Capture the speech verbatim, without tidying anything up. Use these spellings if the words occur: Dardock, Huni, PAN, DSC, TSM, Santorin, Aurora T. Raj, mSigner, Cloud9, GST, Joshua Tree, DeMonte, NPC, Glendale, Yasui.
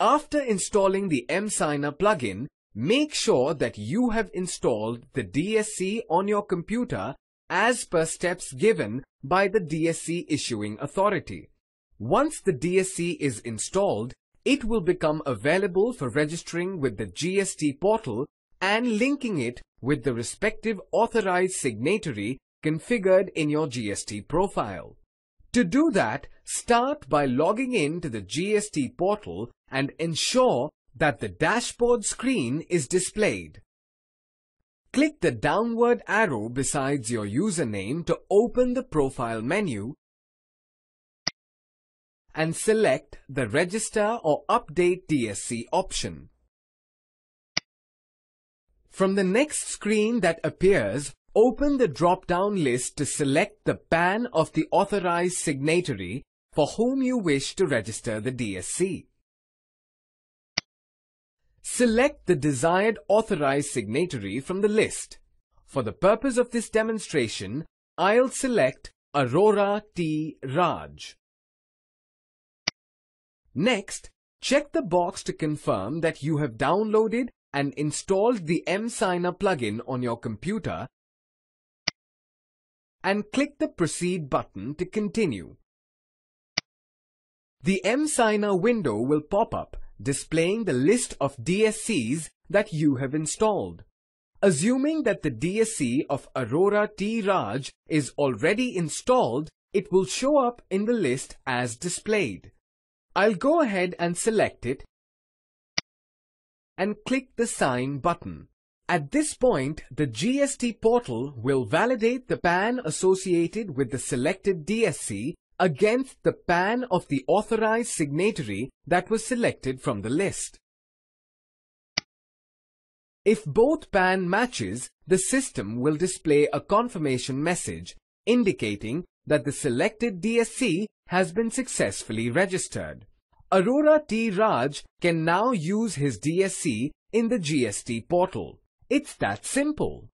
After installing the mSigner plugin, make sure that you have installed the D S C on your computer as per steps given by the D S C issuing authority. Once the D S C is installed, it will become available for registering with the G S T portal and linking it with the respective authorized signatory configured in your G S T profile. To do that, start by logging in to the G S T portal and ensure that the dashboard screen is displayed. Click the downward arrow besides your username to open the profile menu and select the Register or Update D S C option. From the next screen that appears, open the drop-down list to select the P A N of the authorized signatory for whom you wish to register the D S C. Select the desired authorized signatory from the list. For the purpose of this demonstration, I'll select Aurora T. Raj. Next, check the box to confirm that you have downloaded and installed the mSigner plugin on your computer and click the Proceed button to continue. The mSigner window will pop up, displaying the list of D S Cs that you have installed. Assuming that the D S C of Aurora T. Raj is already installed, it will show up in the list as displayed. I'll go ahead and select it and click the Sign button. At this point, the G S T portal will validate the P A N associated with the selected D S C against the P A N of the authorized signatory that was selected from the list. If both P A N matches, the system will display a confirmation message indicating that the selected D S C has been successfully registered. Aurora T. Raj can now use his D S C in the G S T portal. It's that simple.